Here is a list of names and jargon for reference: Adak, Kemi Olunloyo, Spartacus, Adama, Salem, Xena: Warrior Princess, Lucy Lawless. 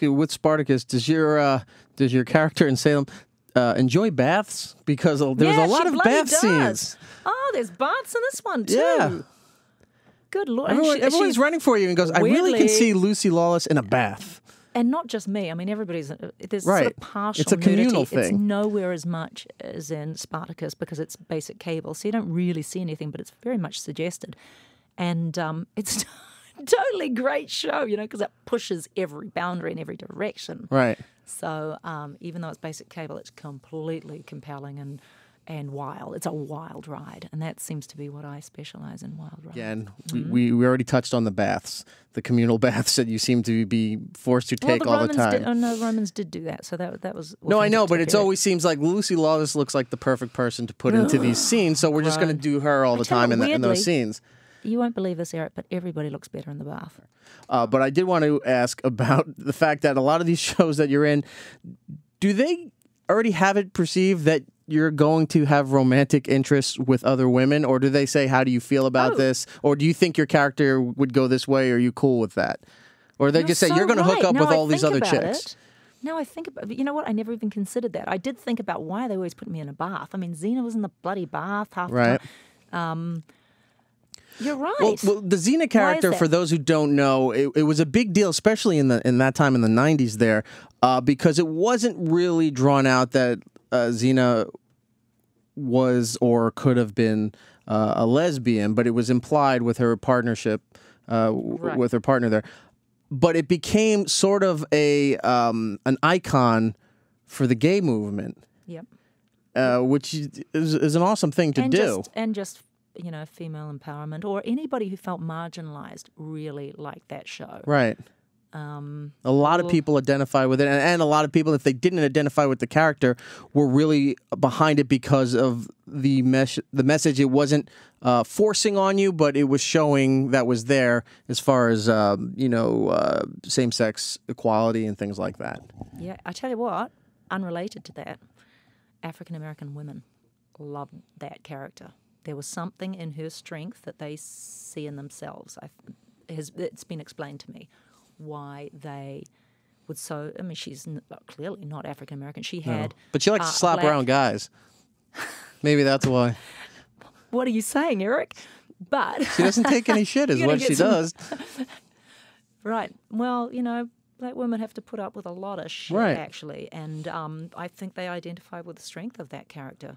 ask you, with Spartacus, does your character in Salem enjoy baths? Because there's a lot of bath scenes. Oh, there's baths in this one too. Yeah. Good Lord. Everyone's running for you and goes, weirdly, I really can see Lucy Lawless in a bath. And not just me. I mean, everybody's... There's sort of partial nudity. It's a communal thing. It's nowhere as much as in Spartacus because it's basic cable, so you don't really see anything, but it's very much suggested. And it's a totally great show, you know, because it pushes every boundary in every direction. Right. So even though it's basic cable, it's completely compelling and wild. It's a wild ride, and that seems to be what I specialize in, wild rides. Yeah, and we already touched on the baths, the communal baths that you seem to be forced to take all the time. The Romans did do that, so that was... No, I know, but it always seems like Lucy Lawless looks like the perfect person to put into these scenes, so we're just going to do her all the time in those scenes. You won't believe this, Eric, but everybody looks better in the bath. But I did want to ask about the fact that a lot of these shows that you're in, do they already have it perceived that you're going to have romantic interests with other women, or do they say, how do you feel about this? Or do you think your character would go this way? Or are you cool with that? Or they just say, you're going to hook up with all these other chicks. No, I think about it. You know what? I never even considered that. I did think about why they always put me in a bath. I mean, Xena was in the bloody bath half the time. You're right. Well, the Xena character, for those who don't know, it was a big deal, especially in that time in the 90s there, because it wasn't really drawn out that Xena was or could have been a lesbian, but it was implied with her partnership with her partner there. But it became sort of an icon for the gay movement. Yep. Which is an awesome thing to do. And just you know, female empowerment, or anybody who felt marginalized really liked that show. Right. A lot of people identify with it, and a lot of people, if they didn't identify with the character, were really behind it because of the message. It wasn't forcing on you, but it was showing that was there as far as you know, same-sex equality and things like that. Yeah, I tell you what, unrelated to that, African American women loved that character. There was something in her strength that they see in themselves. It's been explained to me why they would so... I mean, she's clearly not African American. She had... No. But she likes to slap around guys. Maybe that's why. What are you saying, Eric? But... She doesn't take any shit is what she does. Right. Well, you know, black women have to put up with a lot of shit, actually. And I think they identify with the strength of that character.